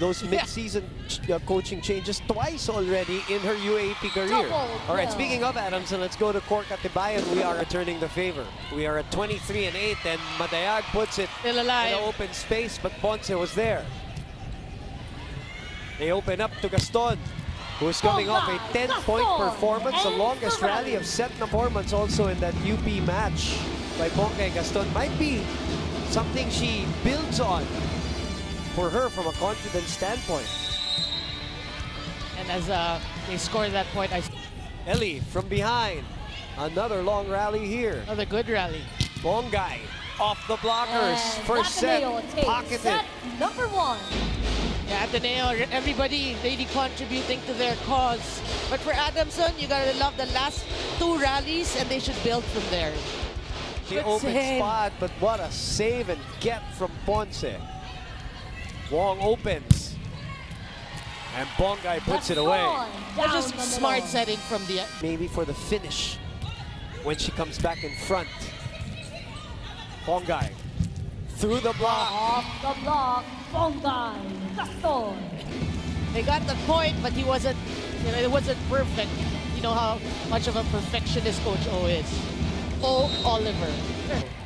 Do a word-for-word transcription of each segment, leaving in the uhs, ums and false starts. those yeah. mid-season ch uh, coaching changes twice already in her U A P career. Double. All right, yeah. Speaking of Adamson, let's go to Cork Atibayan. We are returning the favor. We are at twenty-three and eight, and Madayag puts it in an open space, but Ponce was there. They open up to Gaston, who is coming off a ten-point performance, the longest rally of set performance also in that U P match by Ponggay Gaston. Might be something she builds on for her from a confidence standpoint. And as uh, they score that point, I... Ellie from behind. Another long rally here. Another good rally. Ponggay off the blockers. And first Ateneo set, pocketed. Set number one. Yeah, Ateneo, everybody really contributing to their cause. But for Adamson, you gotta love the last two rallies, and they should build from there. The good open save. Spot, but what a save and get from Ponce. Wong opens, and Ponggay puts That's it away. That's just smart middle. Setting from the... Maybe for the finish, when she comes back in front. Ponggay, through the block. Off the block, Ponggay Gaston. They got the point, but he wasn't, you know, it wasn't perfect. You know how much of a perfectionist Coach O is. O Oliver.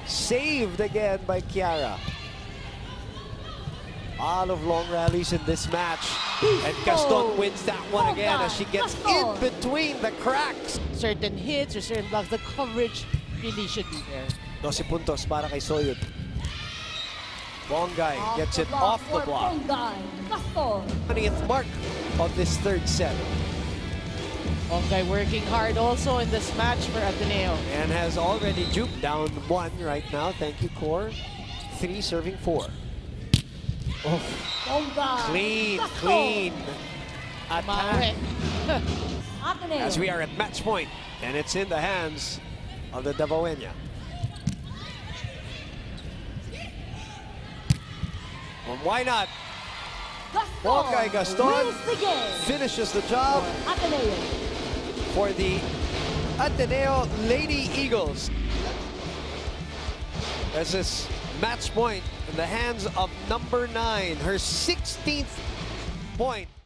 Saved again by Kiara. All of long rallies in this match, and Gaston wins that one again as she gets in between the cracks. Certain hits or certain blocks, the coverage really should be there. twelve puntos para kay Soyud. Ponggay gets it off the block. twentieth mark of this third set. Ponggay working hard also in this match for Ateneo. And has already juked down one right now. Thank you, Cor. Three serving four. Oh. Clean, clean attack. As we are at match point, and it's in the hands of the Davaoeña. Well, why not? Ponggay Gaston finishes the job for the Ateneo Lady Eagles. As this match point in the hands of number nine, her sixteenth point.